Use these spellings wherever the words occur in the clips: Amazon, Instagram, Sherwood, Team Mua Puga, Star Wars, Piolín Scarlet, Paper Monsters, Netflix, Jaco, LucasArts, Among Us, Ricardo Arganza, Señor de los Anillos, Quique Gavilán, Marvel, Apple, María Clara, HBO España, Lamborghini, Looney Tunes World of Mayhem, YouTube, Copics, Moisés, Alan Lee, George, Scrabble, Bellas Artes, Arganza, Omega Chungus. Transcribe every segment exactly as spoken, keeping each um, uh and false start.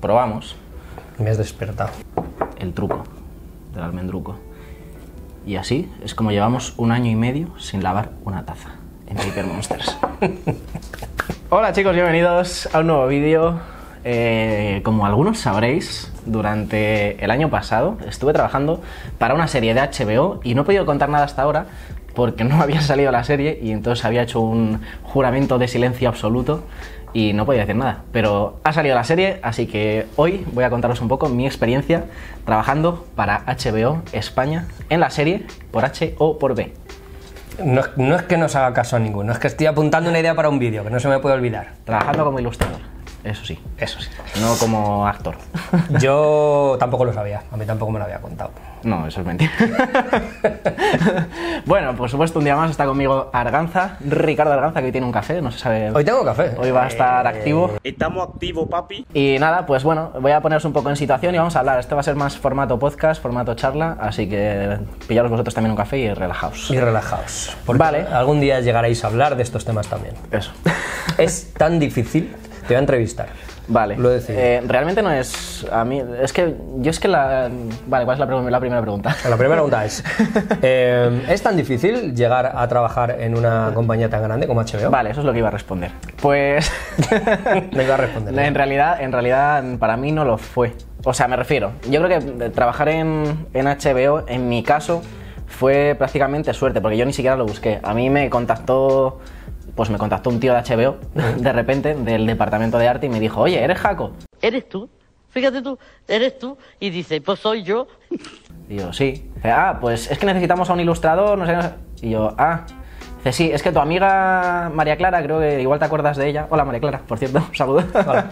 probamos. Me has despertado. El truco del almendruco. Y así es como llevamos un año y medio sin lavar una taza en Paper Monsters. Hola chicos, bienvenidos a un nuevo vídeo. Eh, como algunos sabréis, durante el año pasado estuve trabajando para una serie de H B O y no he podido contar nada hasta ahora porque no había salido la serie y entonces había hecho un juramento de silencio absoluto y no podía decir nada. Pero ha salido la serie, así que hoy voy a contaros un poco mi experiencia trabajando para H B O España en la serie por H o por B. No, no es que no os haga caso a ninguno, es que estoy apuntando una idea para un vídeo que no se me puede olvidar. Trabajando como ilustrador. Eso sí, eso sí. No como actor. Yo tampoco lo sabía, a mí tampoco me lo había contado. No, eso es mentira. Bueno, por supuesto, un día más está conmigo Arganza, Ricardo Arganza, que hoy tiene un café, no se sabe... Hoy tengo café. Hoy va a estar eh... activo. Estamos activos, papi. Y nada, pues bueno, voy a poneros un poco en situación y vamos a hablar. Este va a ser más formato podcast, formato charla, así que pillaros vosotros también un café y relajaos. Y relajaos. Vale. Algún día llegaréis a hablar de estos temas también. Eso. Es tan difícil... Te voy a entrevistar. Vale. Lo decía. Eh, realmente no es... A mí... Es que... Yo es que la... Vale, ¿cuál es la, la primera pregunta? La primera pregunta es... eh, ¿Es tan difícil llegar a trabajar en una compañía tan grande como H B O? Vale, eso es lo que iba a responder. Pues... Me iba a responder. ¿No? En realidad, en realidad, para mí no lo fue. O sea, me refiero. Yo creo que trabajar en, en H B O, en mi caso, fue prácticamente suerte, porque yo ni siquiera lo busqué. A mí me contactó... Pues me contactó un tío de H B O, de repente, del departamento de arte y me dijo, oye, ¿eres Jaco? ¿Eres tú? Fíjate tú, ¿eres tú? Y dice, pues soy yo. Y yo, sí. Dice, ah, pues es que necesitamos a un ilustrador, no sé, no sé. Y yo, ah. Dice, sí, es que tu amiga María Clara, creo que igual te acuerdas de ella. Hola María Clara, por cierto, un saludo. Hola.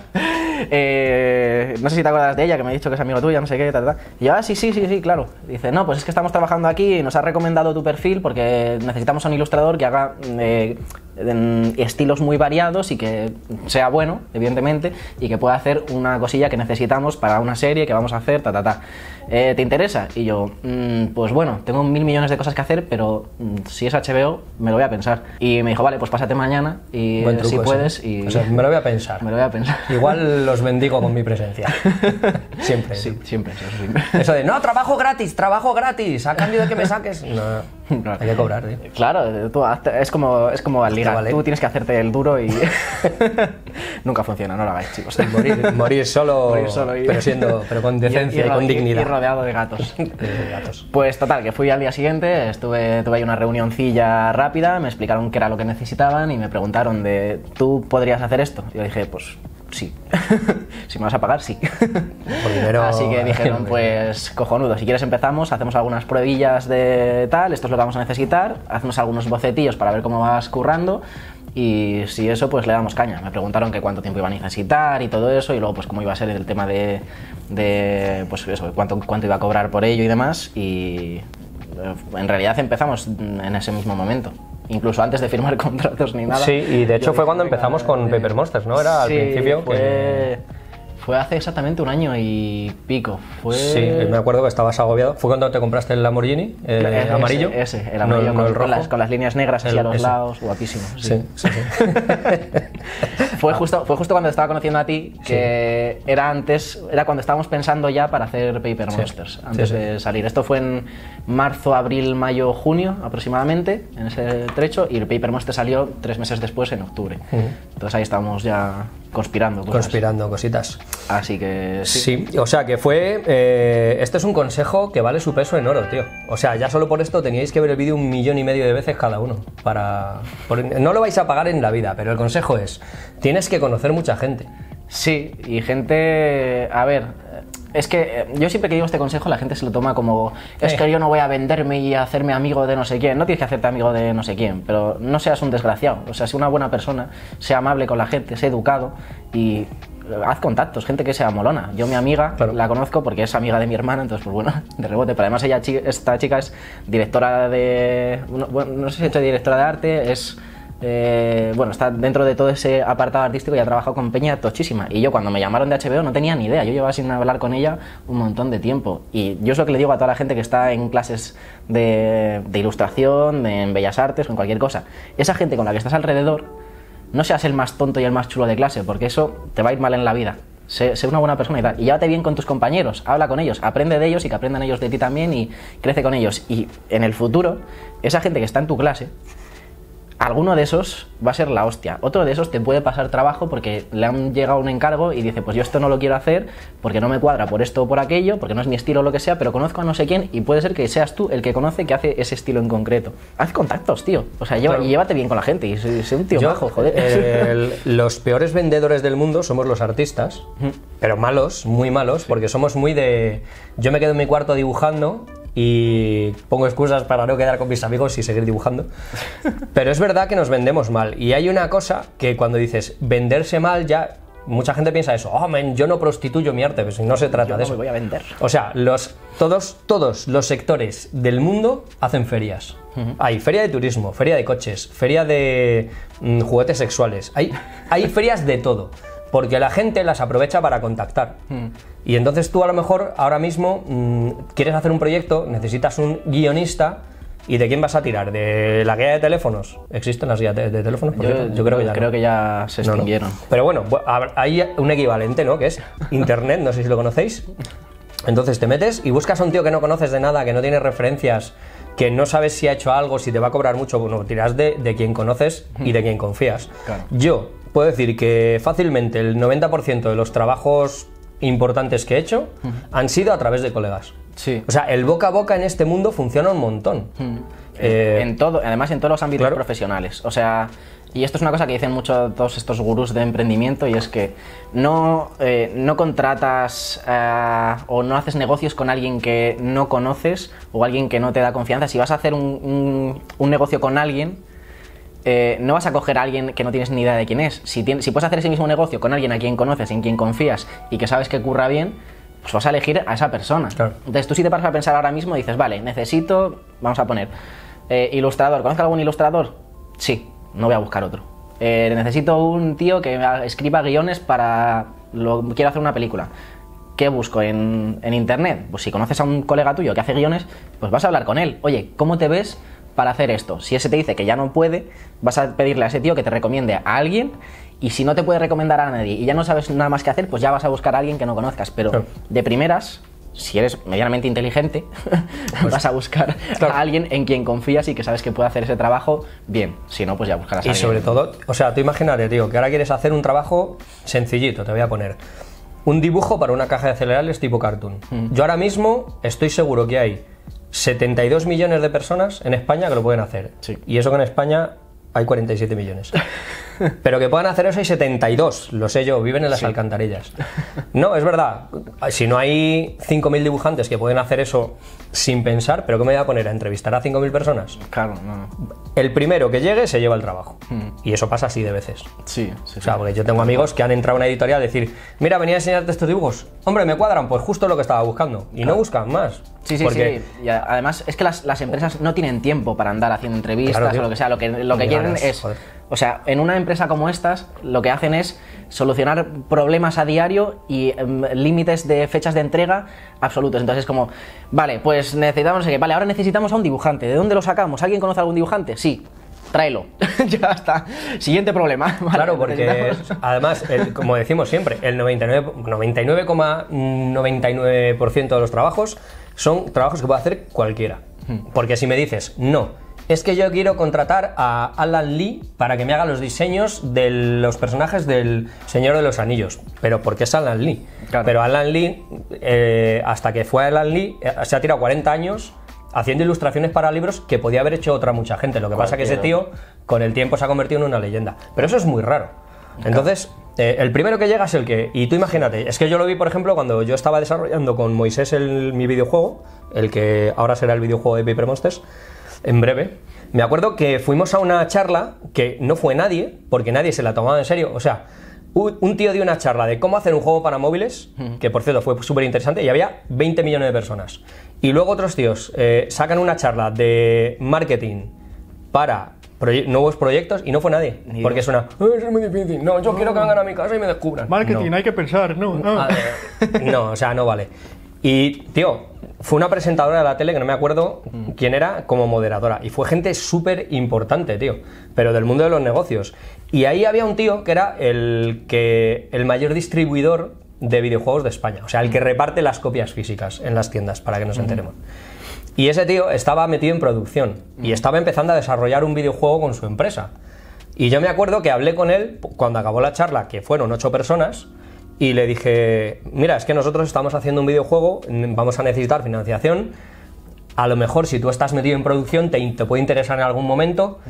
eh, no sé si te acuerdas de ella, que me ha dicho que es amigo tuya, no sé qué, tal, tal. Y yo, ah, sí, sí, sí, sí, claro. Dice, no, pues es que estamos trabajando aquí y nos ha recomendado tu perfil porque necesitamos a un ilustrador que haga... Eh, en estilos muy variados y que sea bueno, evidentemente, y que pueda hacer una cosilla que necesitamos para una serie que vamos a hacer, ta, ta, ta. Eh, ¿Te interesa? Y yo, mmm, pues bueno, tengo mil millones de cosas que hacer, pero mmm, si es H B O, me lo voy a pensar. Y me dijo, vale, pues pásate mañana y truco, si puedes. Y... O sea, me lo voy a pensar. Me lo voy a pensar. Igual los bendigo con mi presencia. Siempre. Sí, siempre, eso, siempre. Eso de, no, trabajo gratis, trabajo gratis, a cambio de que me saques. No. No. Hay que cobrar, tío. Claro, tú, es como, es como al ligar, vale. Tú tienes que hacerte el duro y... Nunca funciona, no lo hagáis, chicos. Morir, morir solo, morir solo y... pero, siendo, pero con decencia y, y, y con y, dignidad. Y rodeado de gatos. de gatos. Pues total, que fui al día siguiente, estuve, tuve ahí una reunioncilla rápida, me explicaron qué era lo que necesitaban y me preguntaron de, ¿tú podrías hacer esto? Y yo dije, pues... Sí. Si me vas a pagar, sí. Por dinero... Así que dijeron, pues cojonudo, si quieres empezamos, hacemos algunas pruebillas de tal, esto es lo que vamos a necesitar, hacemos algunos bocetillos para ver cómo vas currando y si eso, pues le damos caña. Me preguntaron que cuánto tiempo iba a necesitar y todo eso y luego pues cómo iba a ser el tema de... de pues eso, cuánto, cuánto iba a cobrar por ello y demás y... En realidad empezamos en ese mismo momento. Incluso antes de firmar contratos ni nada. Sí, y de hecho fue cuando empezamos con Paper Monsters, ¿no? Era al principio. Fue, que... fue hace exactamente un año y pico. Fue... Sí, me acuerdo que estabas agobiado. ¿Fue cuando te compraste el Lamborghini? El ese, amarillo. Ese, el amarillo no, con, no el rojo. Con, las, con las líneas negras el, hacia los ese. Lados, guapísimo. Sí, sí, sí. sí. fue, justo, fue justo cuando estaba conociendo a ti, que sí. era antes, era cuando estábamos pensando ya para hacer Paper sí. Monsters, antes sí, sí. de salir. Esto fue en marzo, abril, mayo, junio aproximadamente, en ese trecho, y el Paper Monsters salió tres meses después, en octubre. Uh-huh. Entonces ahí estábamos ya conspirando cosas. Conspirando cositas. Así que sí. Sí, o sea que fue... Eh, este es un consejo que vale su peso en oro, tío. O sea, ya solo por esto teníais que ver el vídeo un millón y medio de veces cada uno. Para, por, no lo vais a pagar en la vida, pero el consejo es... Tienes que conocer mucha gente. Sí, y gente... A ver, es que yo siempre que digo este consejo la gente se lo toma como... Es eh. que yo no voy a venderme y a hacerme amigo de no sé quién. No tienes que hacerte amigo de no sé quién, pero no seas un desgraciado. O sea, sé una buena persona, sea amable con la gente, sea educado y... Haz contactos, gente que sea molona. Yo mi amiga claro. la conozco porque es amiga de mi hermana, entonces pues bueno, de rebote. Pero además ella, esta chica es directora de... Bueno, no sé si es directora de arte, es... Eh, bueno, está dentro de todo ese apartado artístico y ha trabajado con peña tochísima. Y yo cuando me llamaron de H B O no tenía ni idea. Yo llevaba sin hablar con ella un montón de tiempo. Y yo es lo que le digo a toda la gente que está en clases de, de ilustración, de, en bellas artes, con cualquier cosa. Esa gente con la que estás alrededor... No seas el más tonto y el más chulo de clase, porque eso te va a ir mal en la vida. sé, sé una buena persona y tal, y llévate bien con tus compañeros, habla con ellos, aprende de ellos y que aprendan ellos de ti también y crece con ellos. Y en el futuro, esa gente que está en tu clase, alguno de esos va a ser la hostia, otro de esos te puede pasar trabajo porque le han llegado un encargo y dice, pues yo esto no lo quiero hacer porque no me cuadra por esto o por aquello, porque no es mi estilo o lo que sea, pero conozco a no sé quién y puede ser que seas tú el que conoce que hace ese estilo en concreto. Haz contactos, tío, o sea, lleva, claro. Y llévate bien con la gente y sé, sé un tío yo, majo, joder. Eh, el, los peores vendedores del mundo somos los artistas, pero malos, muy malos, porque somos muy de... Yo me quedo en mi cuarto dibujando y pongo excusas para no quedar con mis amigos y seguir dibujando. Pero es verdad que nos vendemos mal. Y hay una cosa que cuando dices venderse mal, ya mucha gente piensa eso. Oh, man, yo no prostituyo mi arte, pues no se trata yo de no eso. Me voy a vender. O sea, los, todos, todos los sectores del mundo hacen ferias. Uh-huh. Hay feria de turismo, feria de coches, feria de mmm, juguetes sexuales. Hay, hay ferias de todo. Porque la gente las aprovecha para contactar. Mm. Y entonces tú a lo mejor ahora mismo mmm, quieres hacer un proyecto, necesitas un guionista. ¿Y de quién vas a tirar? ¿De la guía de teléfonos? ¿Existen las guías de, de teléfonos? Yo, yo, yo creo, que ya, creo no. que ya se extinguieron. No, no. Pero bueno, hay un equivalente, ¿no? Que es Internet, no sé si lo conocéis. Entonces te metes y buscas a un tío que no conoces de nada, que no tiene referencias, que no sabes si ha hecho algo, si te va a cobrar mucho. Bueno, tiras de, de quien conoces y de quien confías. Claro. Yo... puedo decir que fácilmente el noventa por ciento de los trabajos importantes que he hecho han sido a través de colegas. Sí. O sea, el boca a boca en este mundo funciona un montón. Mm. Eh, en todo, además en todos los ámbitos, claro, profesionales. O sea, y esto es una cosa que dicen mucho todos estos gurús de emprendimiento, y es que no, eh, no contratas eh, o no haces negocios con alguien que no conoces o alguien que no te da confianza. Si vas a hacer un, un, un negocio con alguien, Eh, no vas a coger a alguien que no tienes ni idea de quién es. Si, tienes, si puedes hacer ese mismo negocio con alguien a quien conoces, en quien confías y que sabes que curra bien, pues vas a elegir a esa persona. Claro. Entonces tú si te paras a pensar ahora mismo, dices, vale, necesito, vamos a poner, eh, ilustrador, ¿conozco algún ilustrador? Sí, no voy a buscar otro. Eh, necesito un tío que escriba guiones para, lo, quiero hacer una película. ¿Qué busco en, en internet? Pues si conoces a un colega tuyo que hace guiones, pues vas a hablar con él. Oye, ¿cómo te ves para hacer esto? Si ese te dice que ya no puede, vas a pedirle a ese tío que te recomiende a alguien, y si no te puede recomendar a nadie y ya no sabes nada más que hacer, pues ya vas a buscar a alguien que no conozcas. Pero claro, de primeras, si eres medianamente inteligente, pues vas a buscar, claro, a alguien en quien confías y que sabes que puede hacer ese trabajo bien. Si no, pues ya buscarás a alguien. Y sobre todo, o sea, tú imagínate, tío, que ahora quieres hacer un trabajo sencillito, te voy a poner un dibujo para una caja de cereales tipo cartoon. Mm. Yo ahora mismo estoy seguro que hay setenta y dos millones de personas en España que lo pueden hacer. Sí. Y eso que en España hay cuarenta y siete millones. Pero que puedan hacer eso hay setenta y dos, lo sé yo, viven en las, sí, alcantarillas. No, es verdad, si no hay cinco mil dibujantes que pueden hacer eso sin pensar, ¿pero qué me voy a poner a entrevistar a cinco mil personas? Claro, no, no. El primero que llegue se lleva el trabajo. Hmm. Y eso pasa así de veces. Sí, sí. O sea, sí, porque yo tengo amigos que han entrado a una editorial a decir, mira, venía a enseñarte estos dibujos. Hombre, me cuadran, pues justo lo que estaba buscando. Y claro, no buscan más. Sí, sí, porque... sí. Y además es que las, las empresas no tienen tiempo para andar haciendo entrevistas, claro, o lo que sea, lo que, lo que quieren ganas, es... Joder. O sea, en una empresa como estas, lo que hacen es solucionar problemas a diario y um, límites de fechas de entrega absolutos. Entonces es como, vale, pues necesitamos, no sé qué, vale, ahora necesitamos a un dibujante. ¿De dónde lo sacamos? ¿Alguien conoce a algún dibujante? Sí, tráelo. Ya está. Siguiente problema. Vale, claro, porque además, el, como decimos siempre, el noventa y nueve coma noventa y nueve por ciento de los trabajos son trabajos que puede hacer cualquiera. Porque si me dices, no, es que yo quiero contratar a Alan Lee para que me haga los diseños de los personajes del Señor de los Anillos. Pero ¿por qué es Alan Lee? Claro. Pero Alan Lee, eh, hasta que fue Alan Lee, eh, se ha tirado cuarenta años haciendo ilustraciones para libros que podía haber hecho otra mucha gente. Lo que pasa es que ese tío con el tiempo se ha convertido en una leyenda. Pero eso es muy raro. Entonces, eh, el primero que llega es el que... Y tú imagínate, es que yo lo vi, por ejemplo, cuando yo estaba desarrollando con Moisés el, mi videojuego, el que ahora será el videojuego de Paper Monsters, en breve, me acuerdo que fuimos a una charla que no fue nadie, porque nadie se la tomaba en serio. O sea, un tío dio una charla de cómo hacer un juego para móviles, que por cierto fue súper interesante, y había veinte millones de personas. Y luego otros tíos eh, sacan una charla de marketing para proye- nuevos proyectos y no fue nadie, ni porque suena, eso es muy difícil, no, yo no quiero que vengan a mi casa y me descubran. Marketing, no, hay que pensar, no, no. A ver, no, o sea, no vale. Y, tío, fue una presentadora de la tele, que no me acuerdo quién era, como moderadora. Y fue gente súper importante, tío, pero del mundo de los negocios. Y ahí había un tío que era el, que, el mayor distribuidor de videojuegos de España, o sea, el que reparte las copias físicas en las tiendas, para que nos enteremos. Y ese tío estaba metido en producción y estaba empezando a desarrollar un videojuego con su empresa. Y yo me acuerdo que hablé con él cuando acabó la charla, que fueron ocho personas, y le dije, mira, es que nosotros estamos haciendo un videojuego, vamos a necesitar financiación, a lo mejor si tú estás metido en producción te, te puede interesar en algún momento.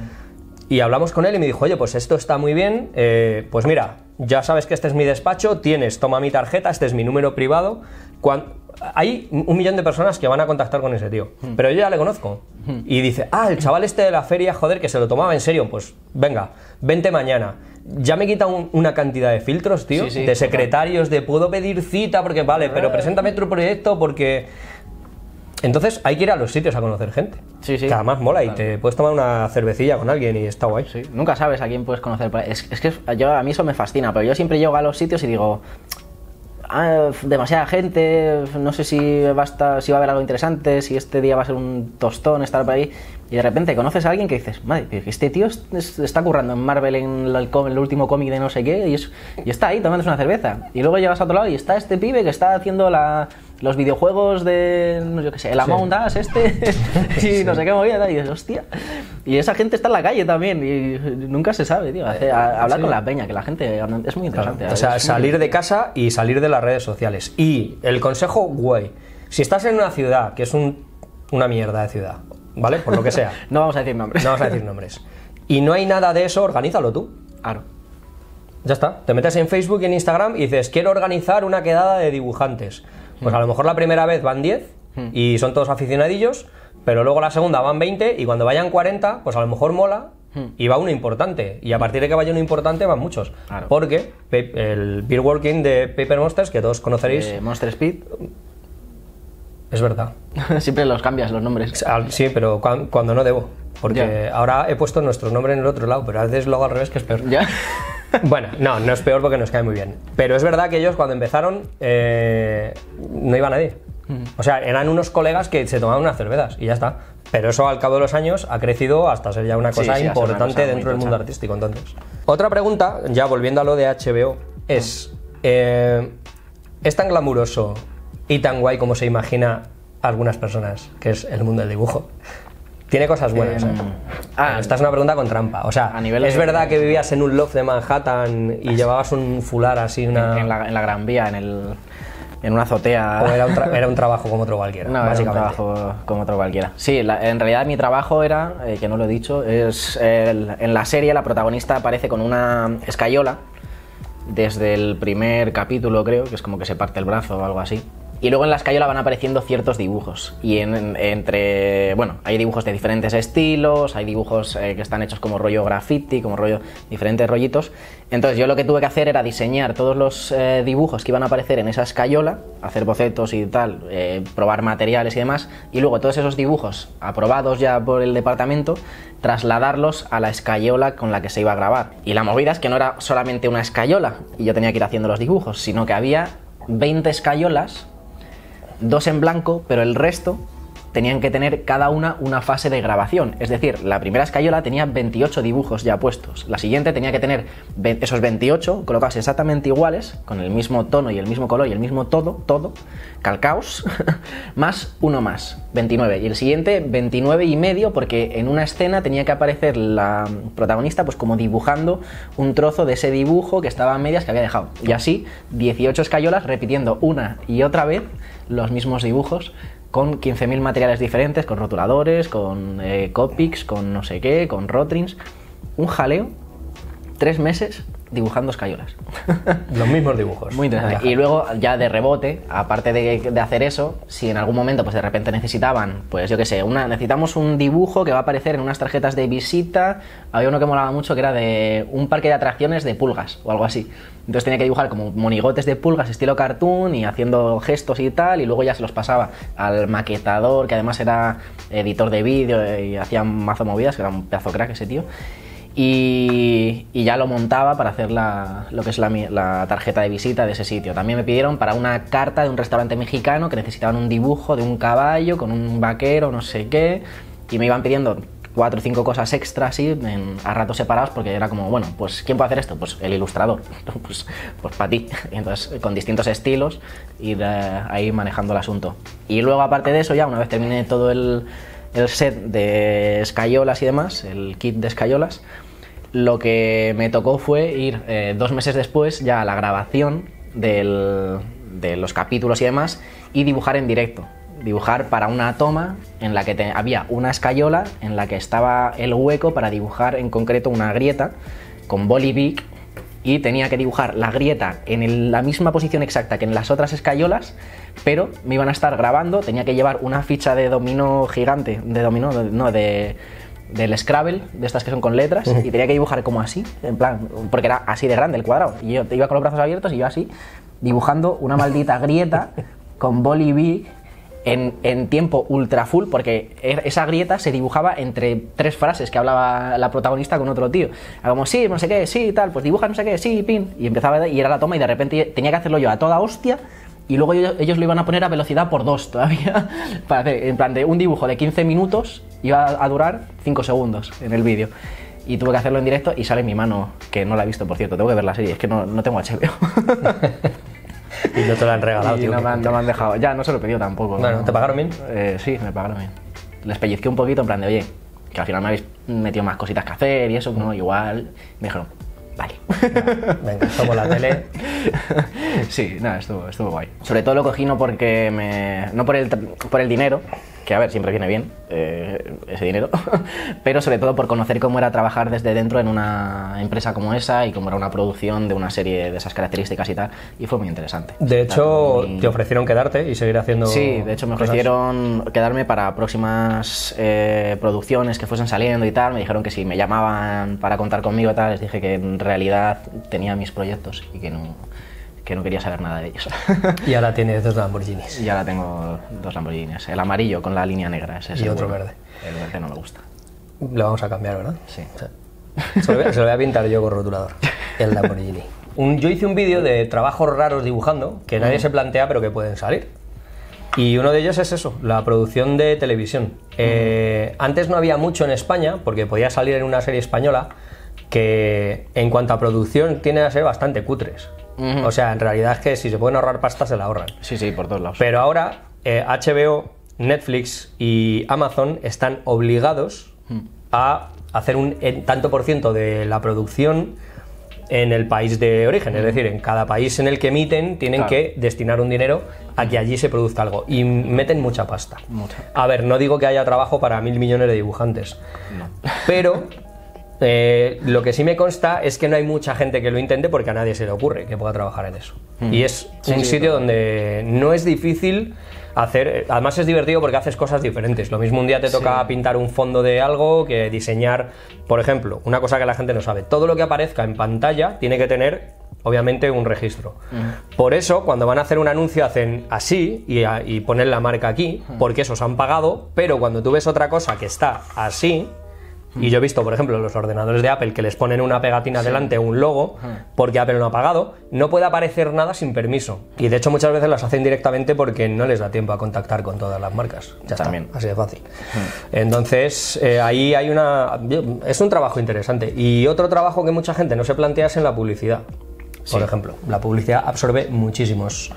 Y hablamos con él y me dijo, oye, pues esto está muy bien, eh, pues mira, ya sabes que este es mi despacho, tienes, toma mi tarjeta, este es mi número privado. Cuando, hay un millón de personas que van a contactar con ese tío, mm. pero yo ya le conozco. Mm. Y dice, ah, el chaval este de la feria, joder, que se lo tomaba en serio, pues venga, vente mañana. Ya me quita un, una cantidad de filtros, tío, sí, sí, de secretarios, de puedo pedir cita, porque vale, pero preséntame tu proyecto porque... Entonces hay que ir a los sitios a conocer gente, sí, sí, que además mola, claro. Y te puedes tomar una cervecilla con alguien y está guay. Sí. Nunca sabes a quién puedes conocer. Es, es que yo, a mí eso me fascina, pero yo siempre llego a los sitios y digo, ah, demasiada gente, no sé si va, a estar, si va a haber algo interesante, si este día va a ser un tostón estar por ahí. Y de repente conoces a alguien que dices, madre, este tío está currando en Marvel, en el, com, el último cómic de no sé qué, y, es, y está ahí tomándose una cerveza. Y luego llegas a otro lado y está este pibe que está haciendo la... los videojuegos de, no yo qué sé, el Among Us, sí. este, y no sé qué movida, y dices, hostia. Y esa gente está en la calle también, y nunca se sabe, tío. Hace, a, hablar sí. con la peña, que la gente es muy interesante. Claro. O sea, salir muy... de casa y salir de las redes sociales. Y el consejo, güey, si estás en una ciudad que es un, una mierda de ciudad, ¿vale? Por lo que sea. No vamos a decir nombres. No vamos a decir nombres. Y no hay nada de eso, organízalo tú. Claro. Ya está. Te metes en Facebook y en Instagram y dices, quiero organizar una quedada de dibujantes. Pues a lo mejor la primera vez van diez y son todos aficionadillos, pero luego la segunda van veinte y cuando vayan cuarenta, pues a lo mejor mola y va uno importante. Y a partir de que vaya uno importante van muchos. Claro. Porque el Beer Walking de Paper Monsters, que todos conoceréis... Eh, Monster Speed. Es verdad. Siempre los cambias los nombres. Sí, pero cuando no debo. Porque ya. Ahora he puesto nuestro nombre en el otro lado, pero a veces luego al revés, que es peor. ¿Ya? Bueno, no, no es peor porque nos cae muy bien. Pero es verdad que ellos cuando empezaron eh, no iba nadie. O sea, eran unos colegas que se tomaban unas cervezas y ya está. Pero eso al cabo de los años ha crecido hasta ser ya una cosa sí, sí, importante una cosa dentro del mundo artístico. Entonces, otra pregunta, ya volviendo a lo de H B O, es eh, ¿es tan glamuroso y tan guay como se imagina algunas personas que es el mundo del dibujo? Tiene cosas buenas. Eh, ah, esta es una pregunta con trampa. O sea, a nivel ¿es de, verdad que vivías en un loft de Manhattan y así, llevabas un fular así? Una... En, la, en la Gran Vía, en, el, en una azotea. O era un, tra era un trabajo como otro cualquiera. No, básicamente. Era un trabajo como otro cualquiera. Sí, la, en realidad mi trabajo era, eh, que no lo he dicho, es el, en la serie la protagonista aparece con una escayola desde el primer capítulo, creo, que es como que se parte el brazo o algo así. Y luego en la escayola van apareciendo ciertos dibujos. Y en, en, entre. Bueno, hay dibujos de diferentes estilos, hay dibujos eh, que están hechos como rollo graffiti, como rollo. Diferentes rollitos. Entonces, yo lo que tuve que hacer era diseñar todos los eh, dibujos que iban a aparecer en esa escayola, hacer bocetos y tal, eh, probar materiales y demás. Y luego todos esos dibujos aprobados ya por el departamento, trasladarlos a la escayola con la que se iba a grabar. Y la movida es que no era solamente una escayola y yo tenía que ir haciendo los dibujos, sino que había veinte escayolas. Dos en blanco, pero el resto tenían que tener cada una una fase de grabación. Es decir, la primera escayola tenía veintiocho dibujos ya puestos. La siguiente tenía que tener esos veintiocho colocados exactamente iguales, con el mismo tono y el mismo color y el mismo todo, todo, calcaos, más uno más, veintinueve. Y el siguiente, veintinueve y medio, porque en una escena tenía que aparecer la protagonista pues como dibujando un trozo de ese dibujo que estaba a medias que había dejado. Y así, dieciocho escayolas repitiendo una y otra vez los mismos dibujos, con quince mil materiales diferentes, con rotuladores, con eh, Copics, con no sé qué, con Rotrins. Un jaleo, tres meses dibujando escayolas. Los mismos dibujos. Muy interesante. Y luego, ya de rebote, aparte de, de hacer eso, si en algún momento pues de repente necesitaban, pues yo qué sé, una, necesitamos un dibujo que va a aparecer en unas tarjetas de visita. Había uno que molaba mucho que era de un parque de atracciones de pulgas o algo así. Entonces tenía que dibujar como monigotes de pulgas estilo cartoon y haciendo gestos y tal, y luego ya se los pasaba al maquetador, que además era editor de vídeo y hacía mazo movidas, que era un pedazo crack ese tío. Y, y ya lo montaba para hacer la, lo que es la, la tarjeta de visita de ese sitio. También me pidieron para una carta de un restaurante mexicano que necesitaban un dibujo de un caballo con un vaquero, no sé qué, y me iban pidiendo cuatro o cinco cosas extras así en, a ratos separados, porque era como, bueno, pues ¿quién puede hacer esto? Pues el ilustrador, pues, pues para ti. Y entonces con distintos estilos ir eh, ahí manejando el asunto. Y luego aparte de eso, ya una vez terminé todo el, el set de escayolas y demás, el kit de escayolas, lo que me tocó fue ir eh, dos meses después ya a la grabación del, de los capítulos y demás y dibujar en directo. Dibujar para una toma en la que te, había una escayola en la que estaba el hueco para dibujar en concreto una grieta con bolivic, y tenía que dibujar la grieta en el, la misma posición exacta que en las otras escayolas, pero me iban a estar grabando, tenía que llevar una ficha de dominó gigante, de dominó, de, no, de... del Scrabble, de estas que son con letras, uh-huh. y tenía que dibujar como así, en plan, porque era así de grande el cuadrado, y yo iba con los brazos abiertos y yo así, dibujando una maldita grieta con boli B en, en tiempo ultra full, porque esa grieta se dibujaba entre tres frases que hablaba la protagonista con otro tío, como sí, no sé qué, sí, tal, pues dibuja no sé qué, sí, pin, y empezaba y era la toma y de repente tenía que hacerlo yo a toda hostia. Y luego ellos lo iban a poner a velocidad por dos todavía, para hacer, en plan de un dibujo de quince minutos iba a durar cinco segundos en el vídeo. Y tuve que hacerlo en directo y sale mi mano, que no la he visto, por cierto, tengo que ver la serie, es que no, no tengo H B O. Y no te lo han regalado, y tío. No me han, no me han dejado, ya no se lo he pedido tampoco. Bueno, no. ¿Te pagaron bien? Eh, sí, me pagaron bien. Les pellizqué un poquito en plan de, oye, que al final me habéis metido más cositas que hacer y eso, no, igual, me dijeron, vale. Venga, estuvo la tele. Sí, nada, estuvo, estuvo guay. Sobre todo lo cogí no porque me... no por el, por el dinero, que a ver, siempre viene bien eh, ese dinero, pero sobre todo por conocer cómo era trabajar desde dentro en una empresa como esa y cómo era una producción de una serie de esas características y tal, y fue muy interesante. De hecho, muy... te ofrecieron quedarte y seguir haciendo... Sí, de hecho me cosas. ofrecieron quedarme para próximas eh, producciones que fuesen saliendo y tal, me dijeron que si me llamaban para contar conmigo y tal, les dije que en realidad tenía mis proyectos y que no, que no quería saber nada de ellos. Y ahora tienes dos Lamborghinis. Y ahora tengo dos Lamborghinis, el amarillo con la línea negra, ese es y otro bueno. Verde. El verde no me gusta. Lo vamos a cambiar, ¿verdad? Sí. sí. Se, lo voy, se lo voy a pintar yo con rotulador, el Lamborghini. Un, yo hice un vídeo de trabajos raros dibujando, que nadie uh-huh. se plantea pero que pueden salir. Y uno de ellos es eso, la producción de televisión. Uh-huh. eh, antes no había mucho en España, porque podía salir en una serie española, que en cuanto a producción tiene a ser bastante cutres. Uh-huh. O sea, en realidad es que si se pueden ahorrar pasta se la ahorran. Sí, sí, por todos lados. Pero ahora eh, H B O, Netflix y Amazon están obligados uh-huh. a hacer un tanto por ciento de la producción en el país de origen. Uh-huh. Es decir, en cada país en el que emiten tienen claro. que destinar un dinero a que allí se produzca algo. Y meten mucha pasta. Mucha. A ver, no digo que haya trabajo para mil millones de dibujantes. No. Pero... Eh, lo que sí me consta es que no hay mucha gente que lo intente porque a nadie se le ocurre que pueda trabajar en eso. Mm. Y es sí, un sí, sitio todo. donde no es difícil hacer, además es divertido porque haces cosas diferentes. Lo mismo un día te toca sí. pintar un fondo de algo que diseñar, por ejemplo, una cosa que la gente no sabe. Todo lo que aparezca en pantalla tiene que tener, obviamente, un registro. Mm. Por eso, cuando van a hacer un anuncio hacen así y, a, y ponen la marca aquí, mm. porque esos han pagado, pero cuando tú ves otra cosa que está así... Y yo he visto, por ejemplo, los ordenadores de Apple que les ponen una pegatina sí. delante, un logo, porque Apple no ha pagado, no puede aparecer nada sin permiso. Y de hecho muchas veces las hacen directamente porque no les da tiempo a contactar con todas las marcas. Ya También. está, así de fácil. Sí. Entonces, eh, ahí hay una... es un trabajo interesante. Y otro trabajo que mucha gente no se plantea es en la publicidad. Por sí. ejemplo, la publicidad absorbe muchísimos...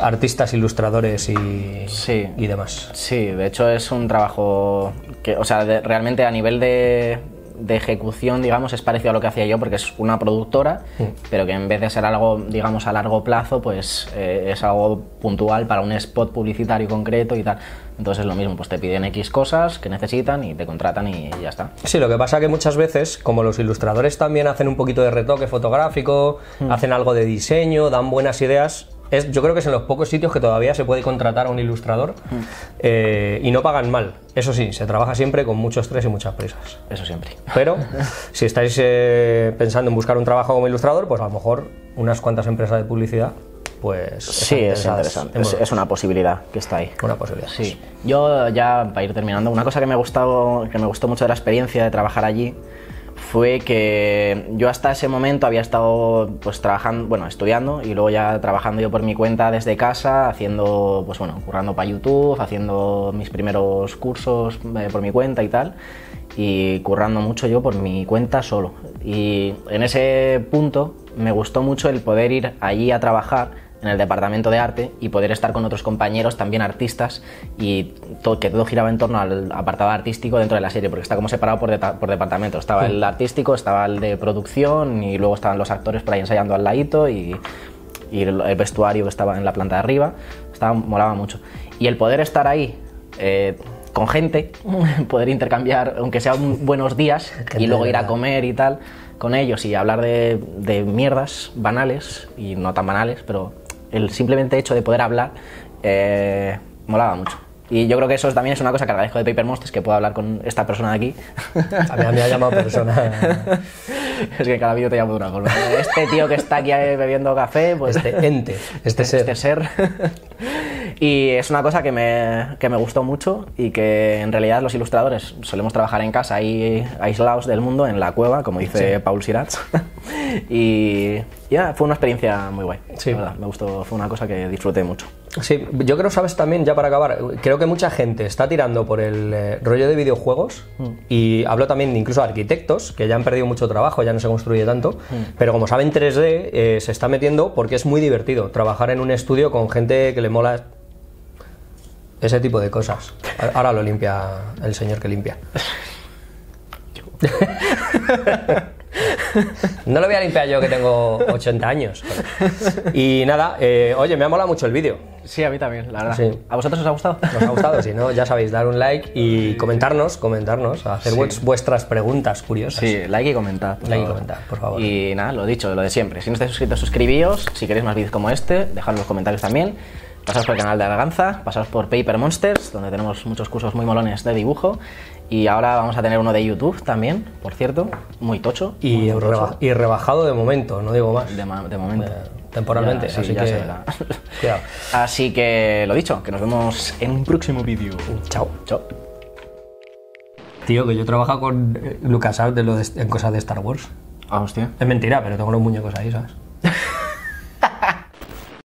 artistas, ilustradores y, sí, y demás. Sí, de hecho es un trabajo que, o sea, de, realmente a nivel de, de ejecución, digamos, es parecido a lo que hacía yo porque es una productora, sí. pero que en vez de ser algo, digamos, a largo plazo, pues eh, es algo puntual para un spot publicitario concreto y tal. Entonces es lo mismo, pues te piden X cosas que necesitan y te contratan y ya está. Sí, lo que pasa que muchas veces, como los ilustradores también hacen un poquito de retoque fotográfico, mm. hacen algo de diseño, dan buenas ideas... Es, yo creo que es en los pocos sitios que todavía se puede contratar a un ilustrador mm. eh, y no pagan mal. Eso sí, se trabaja siempre con mucho estrés y muchas prisas. Eso siempre. Pero si estáis eh, pensando en buscar un trabajo como ilustrador, pues a lo mejor unas cuantas empresas de publicidad, pues... Sí, es interesante. Es, es una posibilidad que está ahí. Una posibilidad. Sí. Yo ya, para ir terminando, una cosa que me, ha gustado, que me gustó mucho de la experiencia de trabajar allí fue que yo hasta ese momento había estado pues trabajando, bueno, estudiando y luego ya trabajando yo por mi cuenta desde casa, haciendo, pues bueno, currando para YouTube, haciendo mis primeros cursos eh, por mi cuenta y tal, y currando mucho yo por mi cuenta solo. Y en ese punto me gustó mucho el poder ir allí a trabajar en el departamento de arte y poder estar con otros compañeros también artistas y todo, que todo giraba en torno al apartado artístico dentro de la serie, porque está como separado por, de, por departamento. Estaba el artístico, estaba el de producción y luego estaban los actores por ahí ensayando al ladito y, y el vestuario que estaba en la planta de arriba. Estaba, molaba mucho. Y el poder estar ahí eh, con gente, poder intercambiar, aunque sea un buenos días, y luego ir a comer y tal con ellos y hablar de, de mierdas banales y no tan banales, pero el simplemente hecho de poder hablar eh, molaba mucho. Y yo creo que eso también es una cosa que agradezco de Paper Monsters, que puedo hablar con esta persona de aquí. A mí me ha llamado persona. Es que cada vídeo te llamo de una forma. Este tío que está aquí bebiendo café, pues este ente, este ser. Este ser. Y es una cosa que me, que me gustó mucho y que en realidad los ilustradores solemos trabajar en casa, ahí aislados del mundo, en la cueva, como dice sí. Paul Sirach. Y ya, fue una experiencia muy guay. Sí. La verdad, me gustó, fue una cosa que disfruté mucho. Sí, yo creo, sabes, también, ya para acabar, creo que mucha gente está tirando por el eh, rollo de videojuegos mm. y hablo también incluso de arquitectos que ya han perdido mucho trabajo, ya no se construye tanto, mm. pero como saben tres D eh, se está metiendo porque es muy divertido trabajar en un estudio con gente que le mola ese tipo de cosas. Ahora lo limpia el señor que limpia. No lo voy a limpiar yo que tengo ochenta años. Y nada, eh, oye, me ha molado mucho el vídeo. Sí, a mí también, la verdad. Sí. ¿A vosotros os ha gustado? Nos ha gustado, si no, ya sabéis, dar un like y comentarnos, comentarnos, hacer sí. vuestras preguntas curiosas. Sí, like y comentar. Like y comentar, por favor. Y nada, lo dicho, lo de siempre. Si no estáis suscritos, suscribíos. Si queréis más vídeos como este, dejadlo en los comentarios también. Pasaos por el canal de Arganza, pasaos por Paper Monsters, donde tenemos muchos cursos muy molones de dibujo. Y ahora vamos a tener uno de YouTube también, por cierto, muy tocho. Y, muy reba tocho. y rebajado de momento, no digo más. De, ma de momento. Eh, temporalmente, ya, sí, así ya que... Se verá. Así que lo dicho, que nos vemos en un próximo vídeo. Chao. Chao. Tío, que yo he trabajado con LucasArts en cosas de Star Wars. Ah, hostia. Es mentira, pero tengo los muñecos ahí, ¿sabes?